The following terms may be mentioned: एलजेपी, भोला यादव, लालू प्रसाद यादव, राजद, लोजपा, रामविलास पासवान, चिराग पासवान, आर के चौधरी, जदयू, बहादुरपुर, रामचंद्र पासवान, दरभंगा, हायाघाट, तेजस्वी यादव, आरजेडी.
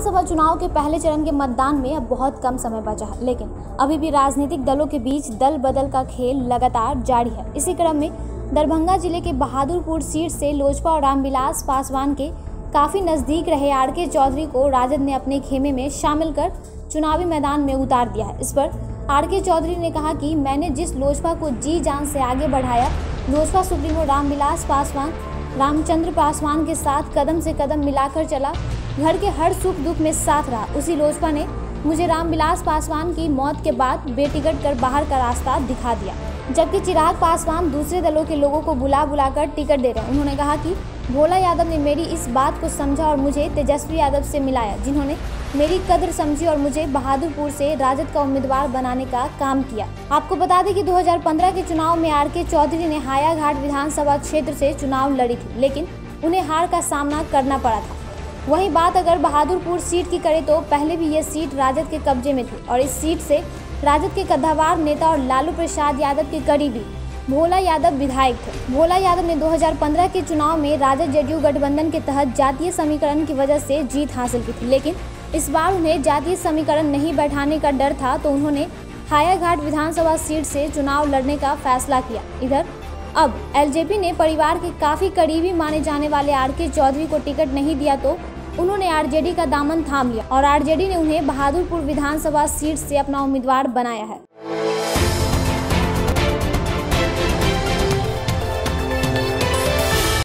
विधानसभा चुनाव के पहले चरण के मतदान में अब बहुत कम समय बचा है, लेकिन अभी भी राजनीतिक दलों के बीच दल बदल का खेल लगातार जारी है। इसी क्रम में दरभंगा जिले के बहादुरपुर सीट से लोजपा और रामविलास पासवान के काफ़ी नज़दीक रहे आर के चौधरी को राजद ने अपने खेमे में शामिल कर चुनावी मैदान में उतार दिया है। इस पर आर के चौधरी ने कहा कि मैंने जिस लोजपा को जी जान से आगे बढ़ाया, लोजपा सुप्रीमो रामविलास पासवान रामचंद्र पासवान के साथ कदम से कदम मिलाकर चला, घर के हर सुख दुख में साथ रहा, उसी लोजपा ने मुझे रामविलास पासवान की मौत के बाद बेटिकट कर बाहर का रास्ता दिखा दिया। जबकि चिराग पासवान दूसरे दलों के लोगों को बुला बुलाकर टिकट दे रहे हैं। उन्होंने कहा कि भोला यादव ने मेरी इस बात को समझा और मुझे तेजस्वी यादव से मिलाया, जिन्होंने मेरी कदर समझी और मुझे बहादुरपुर से राजद का उम्मीदवार बनाने का काम किया। आपको बता दें कि 2015 के चुनाव में आर के चौधरी ने हायाघाट विधानसभा क्षेत्र से चुनाव लड़ी थी, लेकिन उन्हें हार का सामना करना पड़ा था। वहीं बात अगर बहादुरपुर सीट की करें तो पहले भी ये सीट राजद के कब्जे में थी और इस सीट से राजद के कद्दावर नेता और लालू प्रसाद यादव के करीबी भोला यादव विधायक थे। भोला यादव ने 2015 के चुनाव में राजद जदयू गठबंधन के तहत जातीय समीकरण की वजह से जीत हासिल की थी, लेकिन इस बार उन्हें जातीय समीकरण नहीं बैठाने का डर था, तो उन्होंने हायाघाट विधानसभा सीट से चुनाव लड़ने का फैसला किया। इधर अब एलजेपी ने परिवार के काफ़ी करीबी माने जाने वाले आर के चौधरी को टिकट नहीं दिया, तो उन्होंने आरजेडी का दामन थाम लिया और आरजेडी ने उन्हें बहादुरपुर विधानसभा सीट से अपना उम्मीदवार बनाया है।